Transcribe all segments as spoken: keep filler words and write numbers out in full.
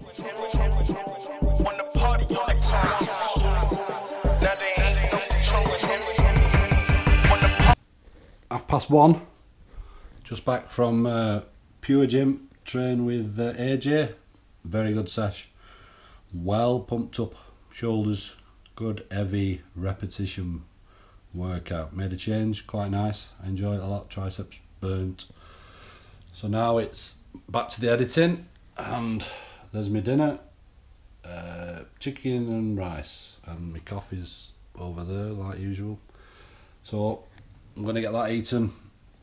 On the party all the time. Now they ain't no control. On the party. Half past one. Just back from uh, Pure Gym. Train with uh, A J. Very good sesh. Well pumped up. Shoulders. Good heavy repetition workout. Made a change. Quite nice. I enjoyed it a lot. Triceps burnt. So now it's back to the editing. And there's my dinner, uh, chicken and rice, and my coffee's over there like usual. So I'm gonna get that eaten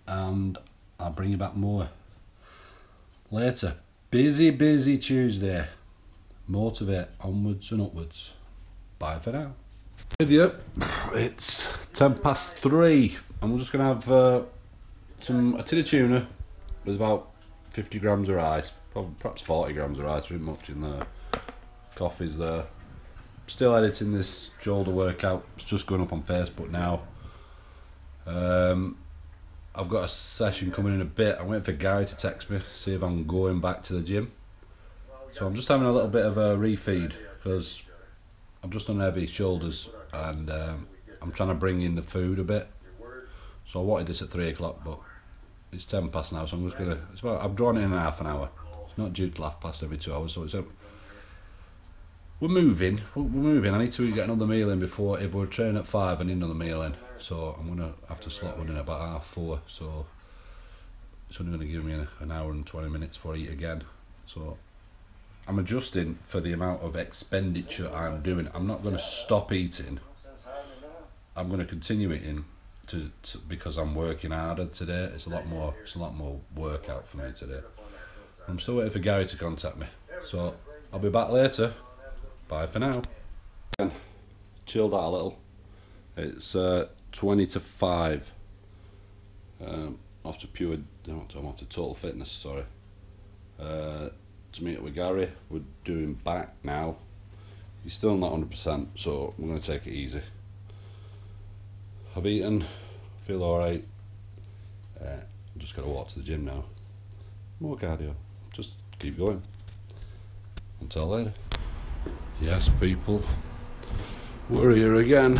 and I'll bring you back more later. Busy, busy Tuesday. Motivate onwards and upwards. Bye for now. With you, it's ten past three, and we're just gonna have uh, some a tin of tuna with about fifty grams of rice. Probably, perhaps forty grams of rice, really much in there. Coffee's there. Still editing this shoulder workout. It's just going up on Facebook now. Um, I've got a session coming in a bit. I'm waiting for Gary to text me, see if I'm going back to the gym. So I'm just having a little bit of a refeed because I'm just on heavy shoulders and um, I'm trying to bring in the food a bit. So I wanted this at three o'clock, but it's ten past now, so I'm just gonna. It's about, I've drawn it in half an hour. It's not due to half past every two hours, so it's. Um, we're moving. We're moving. I need to get another meal in before. If we're training at five, I need another meal in. So I'm gonna have to slot one in about half four. So it's only gonna give me an, an hour and twenty minutes before I eat again. So I'm adjusting for the amount of expenditure I'm doing. I'm not gonna stop eating. I'm gonna continue eating. To, to, because I'm working harder today, it's a lot more. It's a lot more workout for me today. I'm still waiting for Gary to contact me, so I'll be back later. Bye for now. And chilled out a little. It's uh, twenty to five. Um, off to Pure. No, I'm off to Total Fitness. Sorry. Uh, to meet up with Gary. We're doing back now. He's still not one hundred percent, so we're going to take it easy. I've eaten, feel alright. Uh, I'm just going to walk to the gym now. More cardio, just keep going. Until later. Yes, people, we're here again.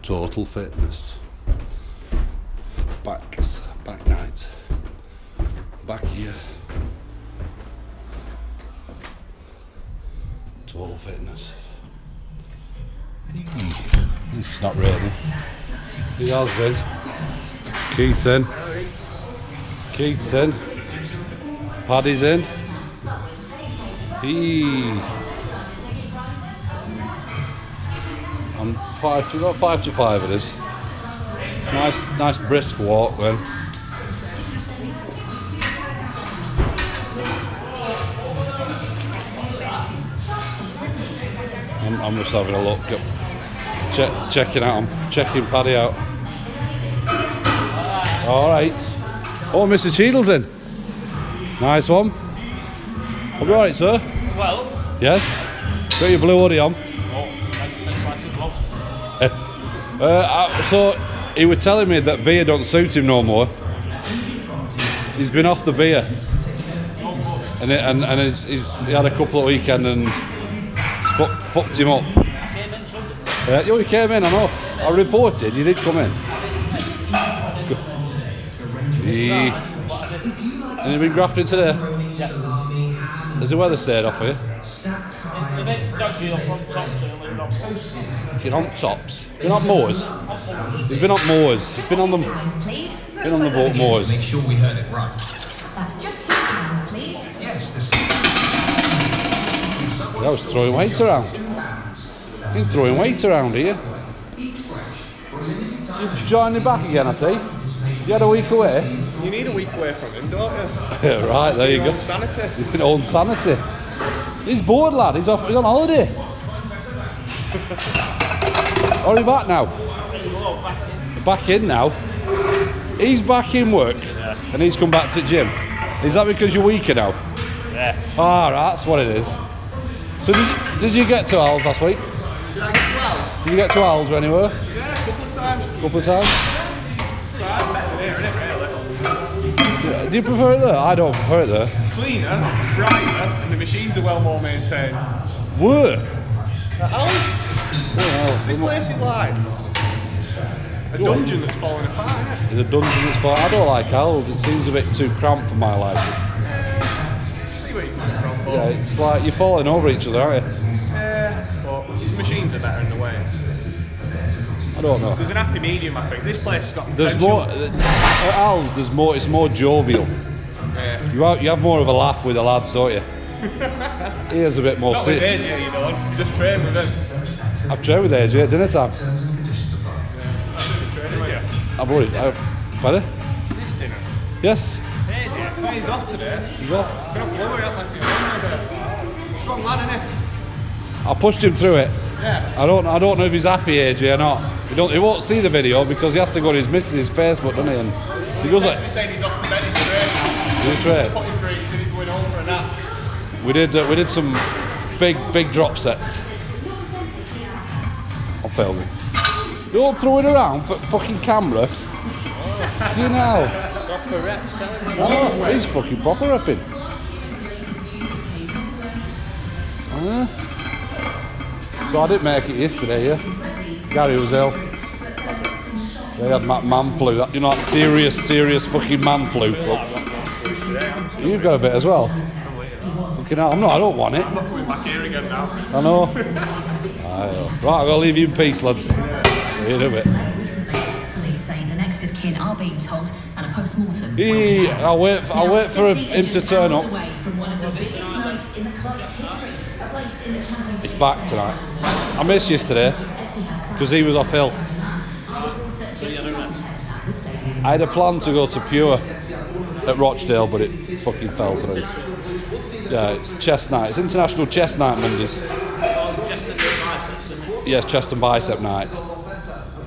Total Fitness. Back, back night. Back here. Total Fitness. It's not raining. It has been. Keith's in. Keith's in. Paddy's in. Eee. I'm five to about five to five it is. Nice nice brisk walk then. I'm, I'm just having a look at Check, checking out, I'm checking Paddy out. All right. Oh, Mister Cheadle's in. Nice one. Are you all right, sir? Well. Yes. Got your blue hoodie on. Oh, thanks for the gloves. uh, so he was telling me that beer don't suit him no more. He's been off the beer, and it, and and he's, he's, he had a couple of weekends and fucked, fucked him up. Uh, you came in, I know. I reported, you did come in. He, and you've been grafting today? Yeah. Has the weather stayed off for you? It's a bit dodgy up on tops and a little. You're on tops? You're on moors? You've been on moors. You've been on the, been on the moors. Make sure we heard it right. That's just two hands, please. Yes, this is... That was throwing weight around. You're throwing weight around here. You've joined him back again, I see. You had a week away. You need a week away from him, don't you? Right, there you go. Own sanity. Your own sanity. He's bored, lad. He's off. He's on holiday. Are you back now? Back in now. He's back in work, yeah. And he's come back to the gym. Is that because you're weaker now? Yeah. Ah, right, that's what it is. So did you, did you get to Al's last week? Did I get to Owls? Did you get to Owls or anywhere? Yeah, a couple of times. A couple of times? So I better here, innit, really? Do you prefer it there? I don't prefer it there. cleaner, it's brighter, and the machines are well more maintained. Work? The house? Well, this place is like a dungeon that's falling apart. It's a dungeon that's falling apart. I don't like owls, it seems a bit too cramped for my liking. Uh, see where you're coming from, Paul. Yeah, it's like you're falling over each other, aren't you? Yeah, but machines are better in the way. I don't know. There's an happy medium, I think. This place has got potential. There's more, at Al's, there's more, it's more jovial. Yeah. You, have, you have more of a laugh with the lads, don't you? He is a bit more sick. Not with A J, you know. You just train with him. I've trained with A J at dinner time. Yeah. I've trained with you. I've already... I've, Paddy? This dinner? Yes. Hey, yeah. He's off today. He's off. He's off. Strong lad, isn't he? I pushed him through it. Yeah. I don't, I don't know if he's happy, A J, or not. He, don't, he won't see the video because he has to go to his missus' Facebook, doesn't he? And he goes like... He's saying he's off to bed, he's trade. He's trade. He's going home for a nap. We did, uh, we did some big, big drop sets. I'm filming. Don't throw it around for fucking camera. Oh. You know. Proper reps, oh, he's fucking proper repping. Huh? So I didn't make it yesterday, yeah? Gary was ill. They had man flu, you know, that serious, serious fucking man flu. But you've got a bit as well. Fucking hell, I'm not, I don't want it. I'm not coming back here again now. I know. I know. Right, I'll go leave you in peace, lads. See you in a bit. Recently, police saying the next of kin are being told and a post-mortem. Yeah, I'll wait for, I'll wait for him to turn up. It's back tonight. I missed yesterday because he was off ill. I had a plan to go to Pure at Rochdale, but it fucking fell through. Yeah, it's chest night. It's International Chest Night Mondays. Yes, chest and bicep night.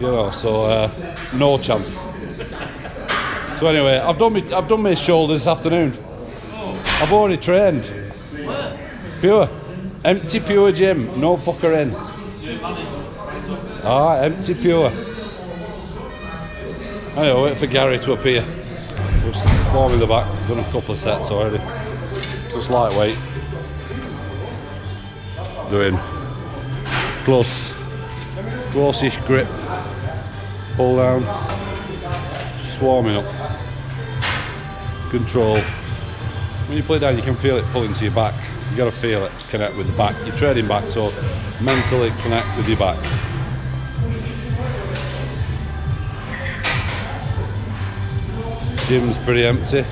You know, so uh, no chance. So anyway, I've done my I've done my shoulders this afternoon. I've already trained. Pure. Empty Pure gym, no fucker in. Ah, empty Pure. Anyway, wait for Gary to appear. Just warm in the back, done a couple of sets already. Just lightweight. Doing close, close-ish grip. Pull down. Just warming up. Control. When you play down, you can feel it pulling to your back. You've got to feel it to connect with the back. You're trading back, so mentally connect with your back. Gym's pretty empty.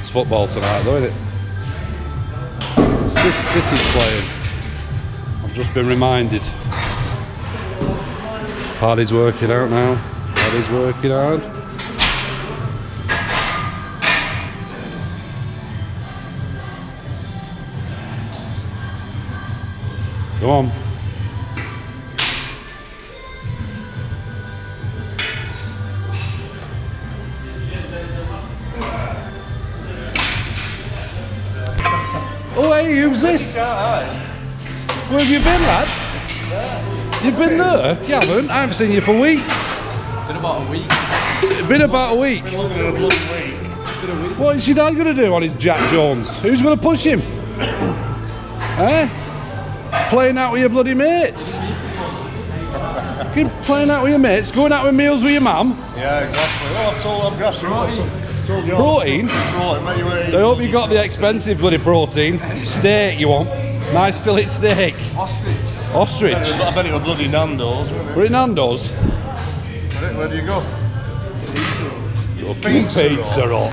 It's football tonight though, isn't it? City's playing. I've just been reminded. Paddy's working out now. Paddy's working hard. Come on. Oh, hey, who's this? Where have you been, lad? You've been there? You haven't? I haven't seen you for weeks. Been about a week. Been about a week. Been longer than a bloody week. What is your dad going to do on his Jack Jones? Who's going to push him? Eh? Playing out with your bloody mates. Keep playing out with your mates, going out with meals with your mum. Yeah, exactly. Well, I've told I've got protein. Protein? Protein. I hope you got the expensive bloody protein. Steak you want. Nice fillet steak. Ostrich. Ostrich. I bet it was bloody Nando's. We're at Nando's. Where do you go? Fucking pizza, pizza roll.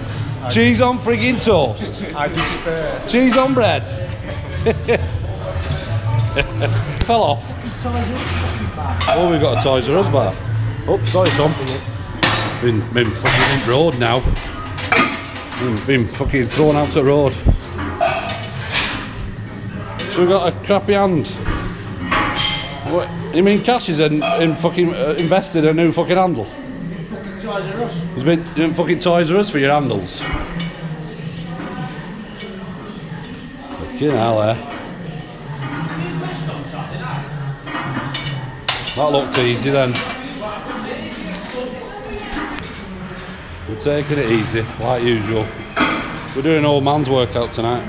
Cheese on friggin' toast. I despair. Cheese on bread. Fell off. Oh, we've got a Toys R Us bar. Oh, sorry, Tom. Been, been fucking in road now. Been, been fucking thrown out the road. So we've got a crappy hand. What? You mean Cash has in, in fucking uh, invested a new fucking handle? Toys R Us. He's been in fucking Toys R Us for your handles. Fucking hell, eh? That looked easy then. We're taking it easy, like usual. We're doing an old man's workout tonight.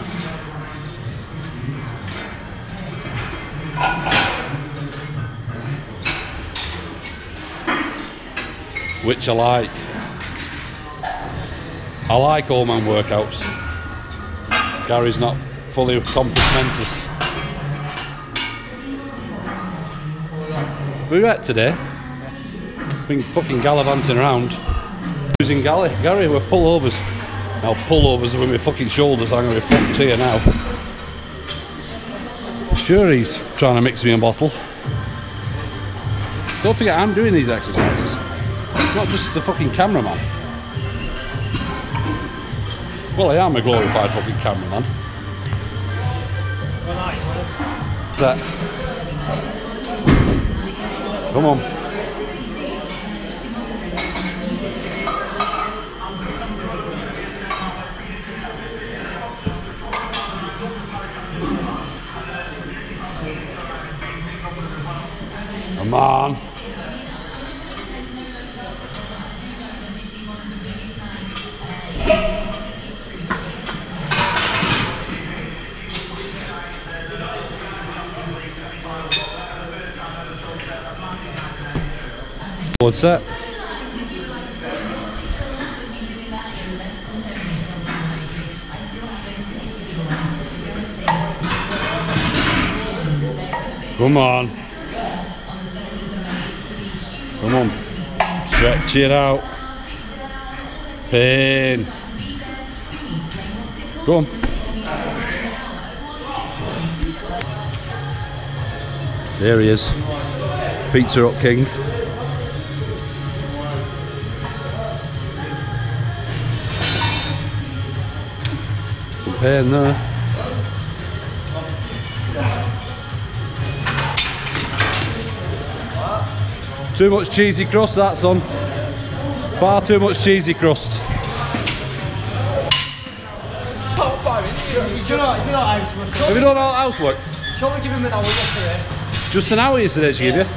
Which I like. I like old man workouts. Gary's not fully complimentous. We were out today. Been fucking gallivanting around. Using Gally. Gary, we're pullovers. Now pullovers are with my fucking shoulders. I'm going to be fucked here now. Sure, he's trying to mix me a bottle. Don't forget, I'm doing these exercises. Not just the fucking cameraman. Well, I am a glorified fucking cameraman. That. Come on. Come on. What's that? Come on. Come on, stretch it out. Pain. Go on. There he is. Pizza Hut King. Some pain there. Too much cheesy crust, that's on. Far too much cheesy crust. Oh, five inches. Do you know how housework? Have you done all housework? Shall we give him an hour yesterday? Just an hour yesterday, she yeah. Give you?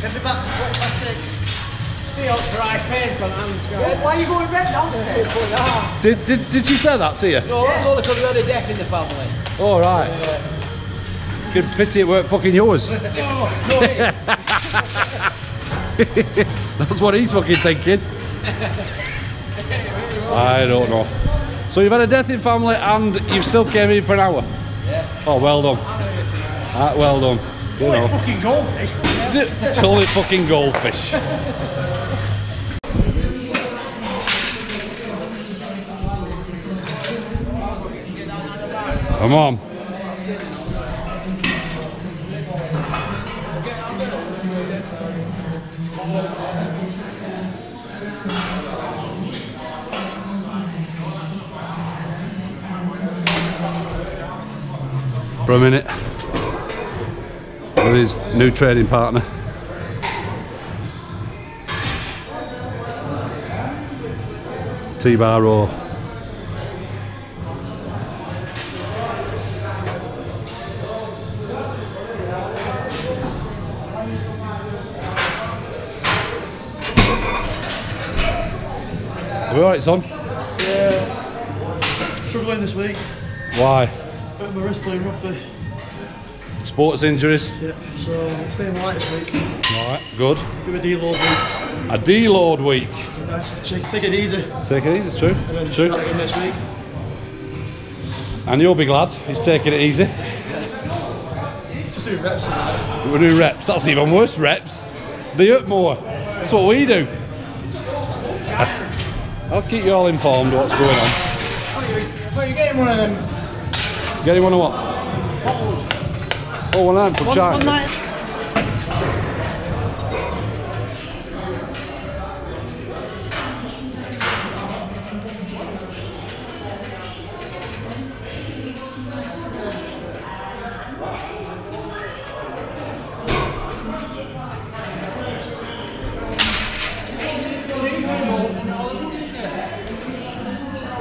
Send me back for twenty past six. See how dry paint on hands go. Yeah, why are you going red now? Did, did, did she say that to you? No, that's all because we had a death in the family. All oh, right. Yeah. Good pity it weren't fucking yours. No, no it is. That's what he's fucking thinking. I don't know. So you've had a death in family and you've still came in for an hour? Yeah. Oh, well done. Ah, well done. You know. Fucking goldfish. It's only fucking goldfish. Come on. For a minute with his new training partner. T Bar Row. Are we alright, son? Yeah. Struggling this week. Why? My wrist playing rugby. Sports injuries? Yeah, so I'm staying light this week. Alright, good. Do a deload week. A deload week? Nice, take it easy. Take it easy, true. And then true. Start again next week. And you'll be glad he's taking it easy. Yeah. Just do reps. We'll do reps, that's even worse, reps. They hurt more. That's what we do. I'll keep you all informed what's going on. Oh, you're, you're getting one of them. Get him one of what? Oh, one of them for China. One night.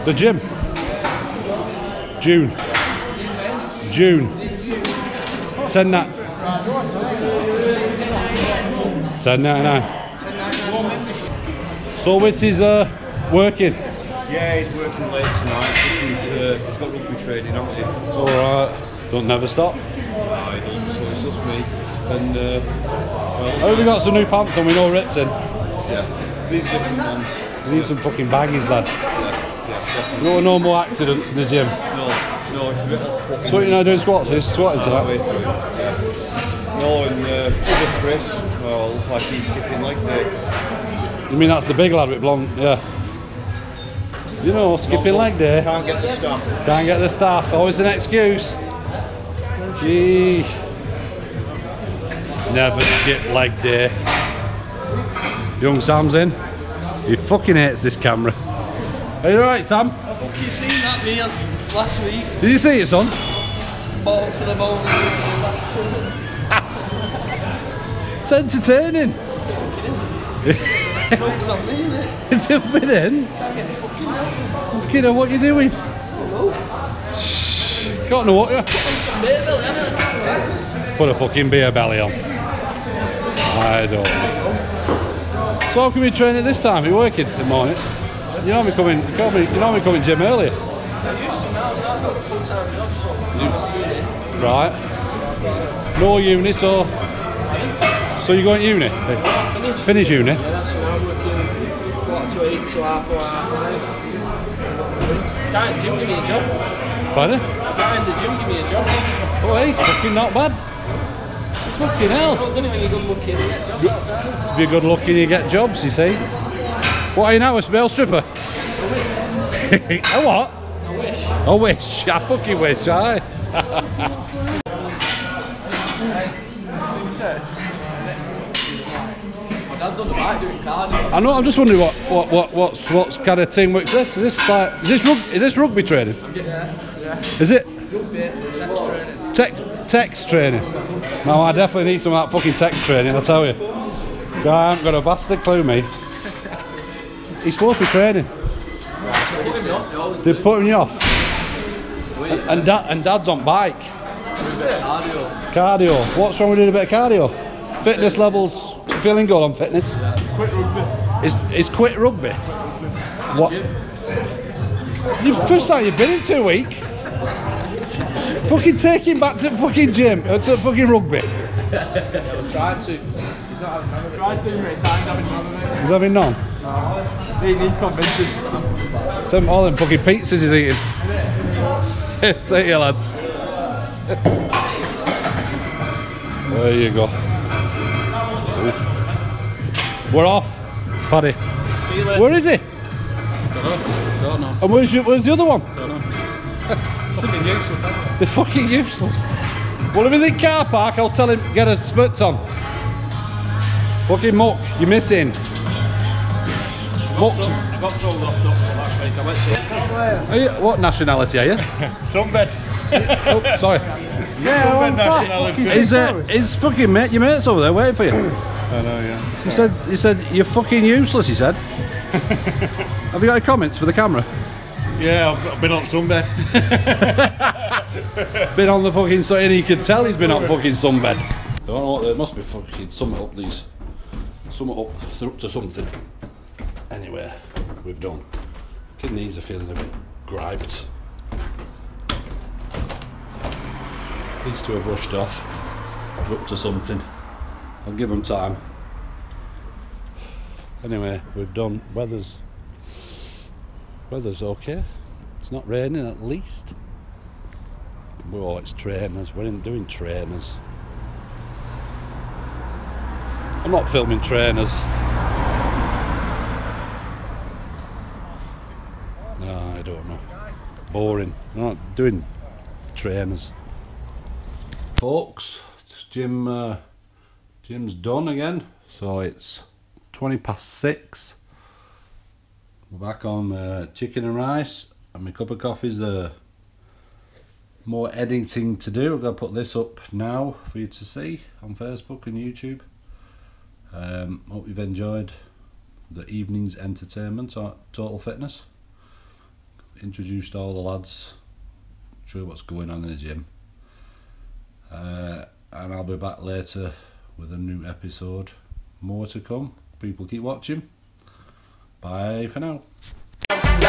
The gym. June. June. Ten nine. Ten ninety nine. So Wits is uh, working. Yeah, he's working late tonight. This is, uh, he's got rugby training, hasn't he? All right. Don't never stop. No, he doesn't, so it's just me. And, uh, well, I only got some new pants on, we know ripped in. Yeah, these different ones. We need yeah. some fucking baggies, lad. Yeah, yeah, definitely. No, no more accidents in the gym. No, no, it's a bit of fucking... So you're not doing squats, you're squatting to that. Yeah. No, and uh, Chris, well, it's like he's skipping leg day. You mean that's the big lad with blonde, yeah. You know, skipping leg day. Can't get the staff. Can't get the staff, always an excuse. Gee. Never skip leg day. Young Sam's in. He fucking hates this camera. Are you alright, Sam? I fucking seen that meal last week. Did you see it, son? Ball to the bone. It's entertaining. It is. It looks on me, innit? It's a bit in. Can't get me fucking milk. Kiddo, what are you doing? I don't know. Shh. Got no water. Put a fucking beer belly on. I don't know. So how can we train it this time? You're working in the morning. You know me coming. You know me, you know me coming gym earlier. I used to now. Now I've got a full time job, so I'm uni. Right. No uni, so. So you going to uni? Finish. Finish uni. To eight to half or half five. Guy in the gym give me a job. Pardon? Guy in the gym give me a job. Oh hey, fucking not bad. Fucking hell. If you're good looking you get jobs, you see. What are you now, a male stripper? I wish. A what? I wish. I wish. I fucking wish, aye. I know. I'm just wondering what what what what's what's kind of teamwork is this? Is this like is this rug, is this rugby training? Yeah, yeah. Is it? Text training. Tech, text training. No, I definitely need some of that fucking text training. I tell you, I haven't got a bastard clue, me. He's supposed to be training. They're putting you off. And, and dad and dad's on bike. Cardio. Cardio. What's wrong with doing a bit of cardio? Fitness levels. Feeling good on fitness. Yeah, it's quit rugby. It's, it's quit rugby. Quit rugby. What? You first time you've been in two weeks. Fucking take him back to fucking gym or to fucking rugby. Yeah, I tried to. He's not having none. Tried too many times having none of it. He's having none. No. He needs convincing. Some all them fucking pizzas he's eating. See you lads. There you go. We're off, Paddy. See you later. Where is he? Don't know. Don't know. And where's, your, where's the other one? Don't know. Fucking useless. They're fucking useless. Well, if he's in car park, I'll tell him get a spurt on. Fucking muck, you're missing. Muck. I got told off doctor last week. I went to. Are you, what nationality are you? Sunbed. Oh, sorry. Yeah, I'm nationality. Is uh, is fucking mate? Your mate's over there waiting for you. I know, yeah. He said, he said, you're fucking useless, he said. Have you got any comments for the camera? Yeah, I've been on sunbed. Been on the fucking sunbed, and he could tell he's been on fucking sunbed. I don't know what, there must be fucking sum up these. Sum up, they're up to something. Anyway, we've done. Kidneys are feeling a bit griped. These two have rushed off. They're up to something. I'll give them time. Anyway, we've done. Weather's weather's okay. It's not raining at least. Oh, it's trainers. We're in doing trainers. I'm not filming trainers. No, I don't know. Boring. I'm not doing trainers. Folks, it's Jim. Uh, Gym's done again, so it's twenty past six. We're back on uh, chicken and rice, and my cup of coffee's there. More editing to do. I'm going to put this up now for you to see on Facebook and YouTube. Um, hope you've enjoyed the evening's entertainment at Total Fitness. Introduced all the lads, show you what's going on in the gym. Uh, and I'll be back later with a new episode. More to come. People keep watching. Bye for now.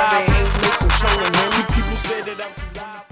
live. Ain't no controlling him. People say that I'm too live.